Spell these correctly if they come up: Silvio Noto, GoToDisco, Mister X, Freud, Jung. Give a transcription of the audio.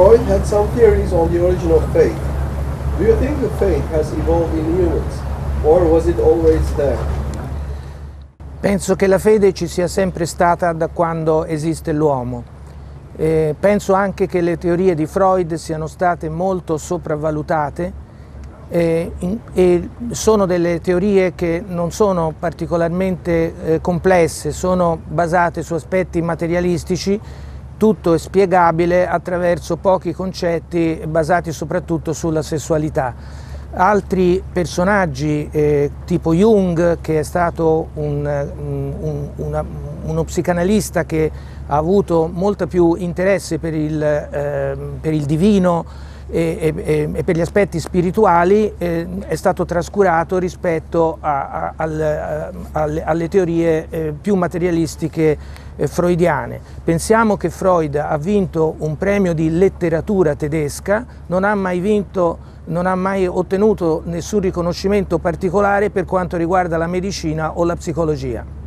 Freud had some theories on the origin of faith. Do you think that faith has evolved in humans, or was it always there? Penso che la fede ci sia sempre stata da quando esiste l'uomo. Penso anche che le teorie di Freud siano state molto sopravvalutate e sono delle teorie che non sono particolarmente complesse, sono basate su aspetti materialistici, tutto è spiegabile attraverso pochi concetti basati soprattutto sulla sessualità. Altri personaggi tipo Jung, che è stato uno psicanalista che ha avuto molto più interesse per il divino e per gli aspetti spirituali, è stato trascurato rispetto alle teorie più materialistiche freudiane. Pensiamo che Freud ha vinto un premio di letteratura tedesca, non ha mai ottenuto nessun riconoscimento particolare per quanto riguarda la medicina o la psicologia.